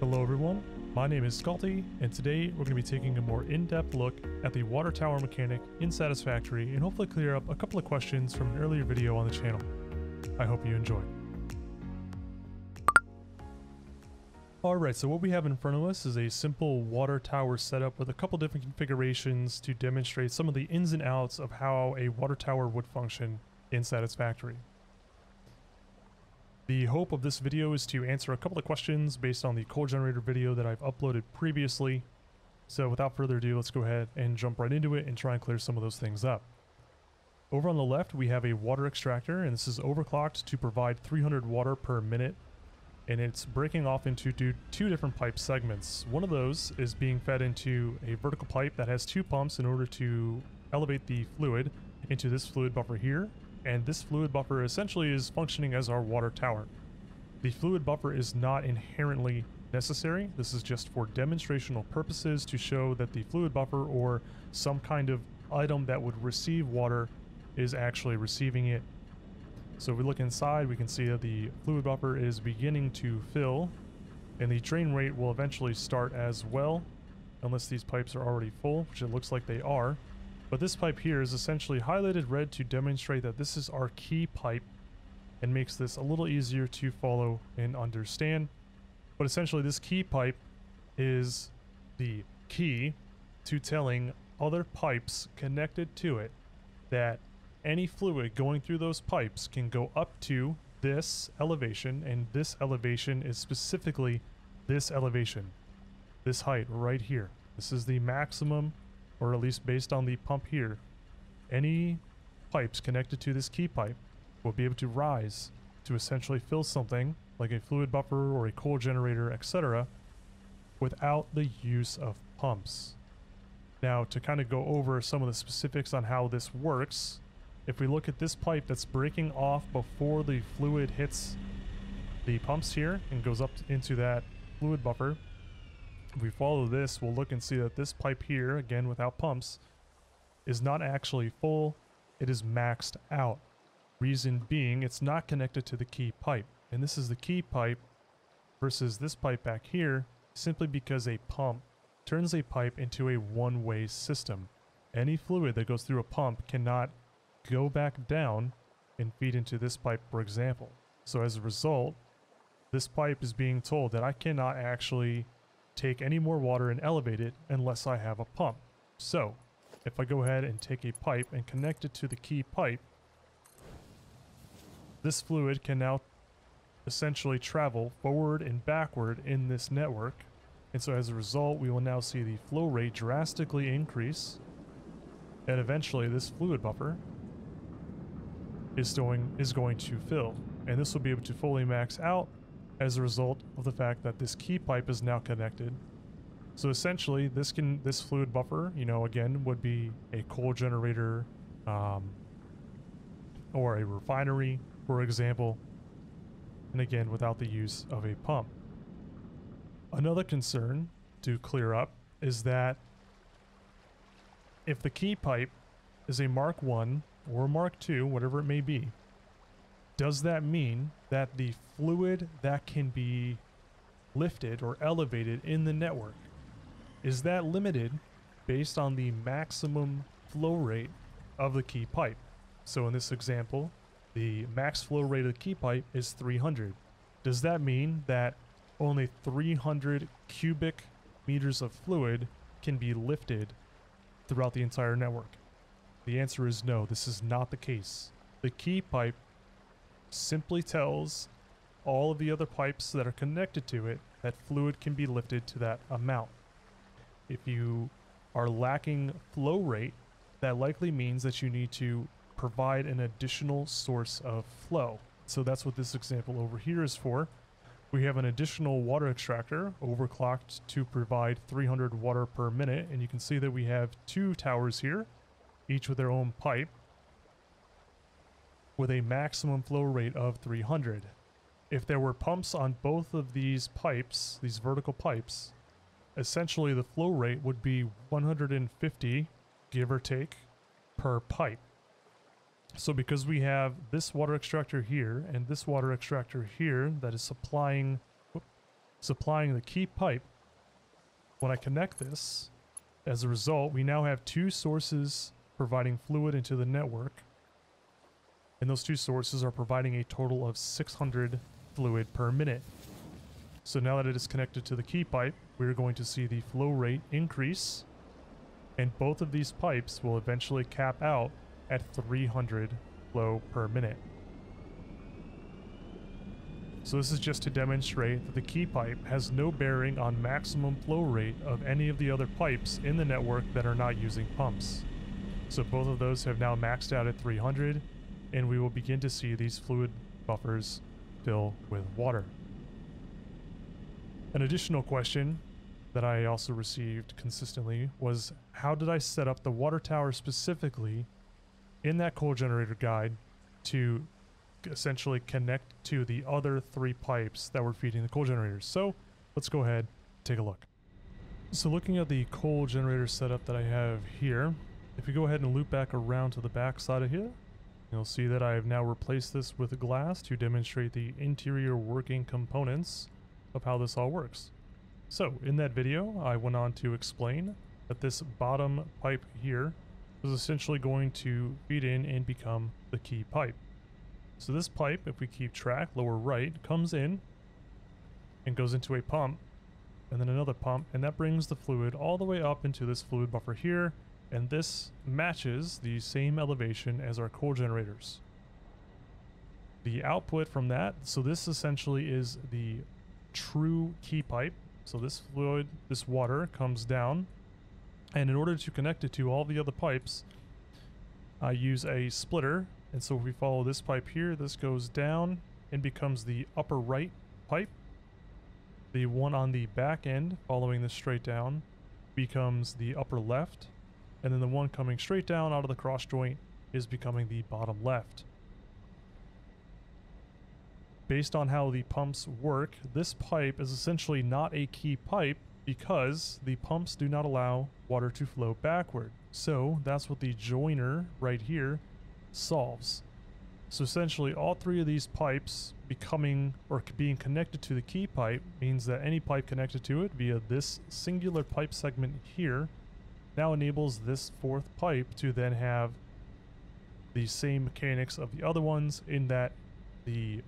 Hello everyone, my name is Scalti, and today we're going to be taking a more in-depth look at the water tower mechanic in Satisfactory and hopefully clear up a couple of questions from an earlier video on the channel. I hope you enjoy. Alright, so what we have in front of us is a simple water tower setup with a couple different configurations to demonstrate some of the ins and outs of how a water tower would function in Satisfactory. The hope of this video is to answer a couple of questions based on the coal generator video that I've uploaded previously. So without further ado, let's go ahead and jump right into it and try and clear some of those things up. Over on the left, we have a water extractor, and this is overclocked to provide 300 water per minute. And it's breaking off into two different pipe segments. One of those is being fed into a vertical pipe that has two pumps in order to elevate the fluid into this fluid buffer here. And this fluid buffer essentially is functioning as our water tower. The fluid buffer is not inherently necessary. This is just for demonstrational purposes to show that the fluid buffer or some kind of item that would receive water is actually receiving it. So if we look inside, we can see that the fluid buffer is beginning to fill, and the drain rate will eventually start as well, unless these pipes are already full, which it looks like they are. But this pipe here is essentially highlighted red to demonstrate that this is our key pipe and makes this a little easier to follow and understand. But essentially this key pipe is the key to telling other pipes connected to it that any fluid going through those pipes can go up to this elevation, and this elevation is specifically this elevation, this height right here. This is the maximum, or at least based on the pump here, any pipes connected to this key pipe will be able to rise to essentially fill something like a fluid buffer or a coal generator, etc., without the use of pumps. Now, to kind of go over some of the specifics on how this works, if we look at this pipe that's breaking off before the fluid hits the pumps here and goes up into that fluid buffer, if we follow this, we'll look and see that this pipe here, again without pumps, is not actually full. It is maxed out. Reason being, it's not connected to the key pipe. And this is the key pipe versus this pipe back here, simply because a pump turns a pipe into a one-way system. Any fluid that goes through a pump cannot go back down and feed into this pipe, for example. So as a result, this pipe is being told that I cannot actually take any more water and elevate it unless I have a pump. So if I go ahead and take a pipe and connect it to the key pipe, this fluid can now essentially travel forward and backward in this network. And so as a result, we will now see the flow rate drastically increase, and eventually this fluid buffer is going to fill, and this will be able to fully max out as a result of the fact that this key pipe is now connected. So essentially this fluid buffer, you know, again would be a coal generator or a refinery, for example, and again without the use of a pump. Another concern to clear up is that if the key pipe is a Mark 1 or Mark 2, whatever it may be, does that mean that the fluid that can be lifted or elevated in the network, is that limited based on the maximum flow rate of the key pipe? So in this example, the max flow rate of the key pipe is 300. Does that mean that only 300 cubic meters of fluid can be lifted throughout the entire network? The answer is no, this is not the case. The key pipe simply tells all of the other pipes that are connected to it that fluid can be lifted to that amount. If you are lacking flow rate, that likely means that you need to provide an additional source of flow. So that's what this example over here is for. We have an additional water extractor overclocked to provide 300 water per minute, and you can see that we have two towers here, each with their own pipe, with a maximum flow rate of 300. If there were pumps on both of these pipes, these vertical pipes, essentially the flow rate would be 150, give or take, per pipe. So because we have this water extractor here and this water extractor here that is supplying supplying the key pipe. When I connect this, as a result, we now have two sources providing fluid into the network. And those two sources are providing a total of 600 fluid per minute. So now that it is connected to the key pipe, we're going to see the flow rate increase. And both of these pipes will eventually cap out at 300 flow per minute. So this is just to demonstrate that the key pipe has no bearing on maximum flow rate of any of the other pipes in the network that are not using pumps. So both of those have now maxed out at 300, and we will begin to see these fluid buffers fill with water. An additional question that I also received consistently was, how did I set up the water tower specifically in that coal generator guide to essentially connect to the other three pipes that were feeding the coal generators? So let's go ahead and take a look. So looking at the coal generator setup that I have here, if we go ahead and loop back around to the back side of here, you'll see that I have now replaced this with glass to demonstrate the interior working components of how this all works. So in that video, I went on to explain that this bottom pipe here was essentially going to feed in and become the key pipe. So this pipe, if we keep track, lower right, comes in and goes into a pump and then another pump, and that brings the fluid all the way up into this fluid buffer here, and this matches the same elevation as our coal generators. The output from that, so this essentially is the true key pipe. So this fluid, this water comes down, and in order to connect it to all the other pipes, I use a splitter. And so if we follow this pipe here, this goes down and becomes the upper right pipe. The one on the back end, following this straight down, becomes the upper left. And then the one coming straight down out of the cross joint is becoming the bottom left. Based on how the pumps work, this pipe is essentially not a key pipe because the pumps do not allow water to flow backward. So that's what the joiner right here solves. So essentially all three of these pipes becoming or being connected to the key pipe means that any pipe connected to it via this singular pipe segment here now enables this fourth pipe to then have the same mechanics of the other ones, in that the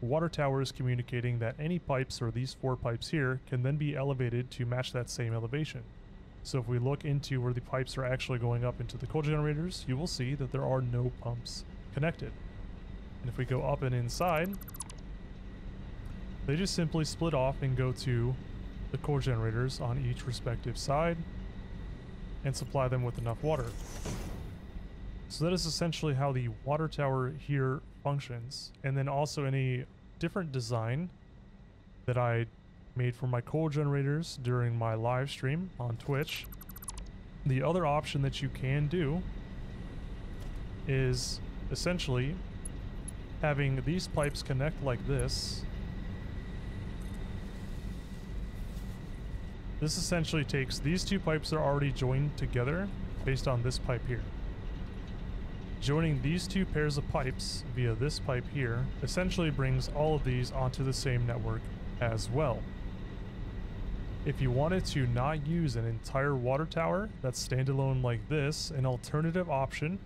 water tower is communicating that any pipes, or these four pipes here, can then be elevated to match that same elevation. So if we look into where the pipes are actually going up into the coal generators, you will see that there are no pumps connected. And if we go up and inside, they just simply split off and go to the coal generators on each respective side and supply them with enough water. So that is essentially how the water tower here functions. And then also in a different design that I made for my coal generators during my live stream on Twitch, the other option that you can do is essentially having these pipes connect like this. This essentially takes these two pipes that are already joined together based on this pipe here. Joining these two pairs of pipes via this pipe here essentially brings all of these onto the same network as well. If you wanted to not use an entire water tower that's standalone like this, an alternative option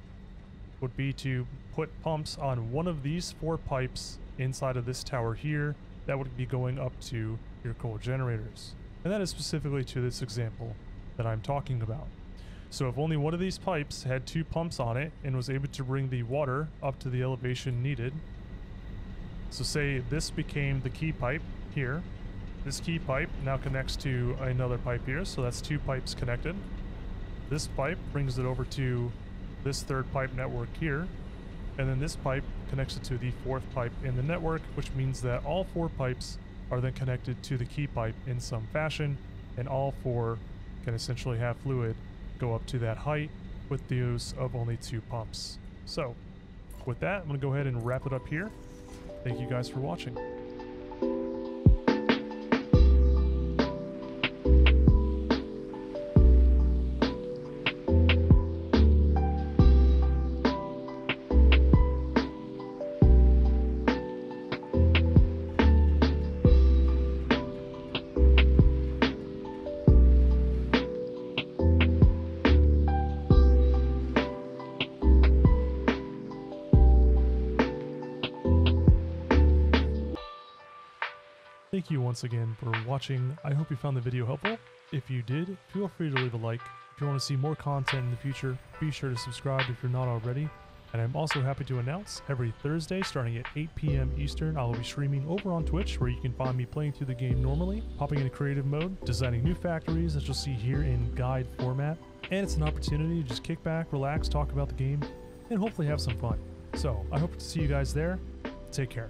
would be to put pumps on one of these four pipes inside of this tower here that would be going up to your coal generators. And that is specifically to this example that I'm talking about. So if only one of these pipes had two pumps on it and was able to bring the water up to the elevation needed, so say this became the key pipe here. This key pipe now connects to another pipe here, so that's two pipes connected. This pipe brings it over to this third pipe network here, and then this pipe connects it to the fourth pipe in the network, which means that all four pipes are then connected to the key pipe in some fashion, and all four can essentially have fluid go up to that height with the use of only two pumps. So with that, I'm going to go ahead and wrap it up here. Thank you guys for watching. Thank you once again for watching. I hope you found the video helpful. If you did, feel free to leave a like. If you want to see more content in the future, be sure to subscribe if you're not already. And I'm also happy to announce every Thursday starting at 8 p.m. Eastern, I will be streaming over on Twitch, where you can find me playing through the game normally, popping into creative mode, designing new factories that you'll see here in guide format. And it's an opportunity to just kick back, relax, talk about the game, and hopefully have some fun. So I hope to see you guys there. Take care.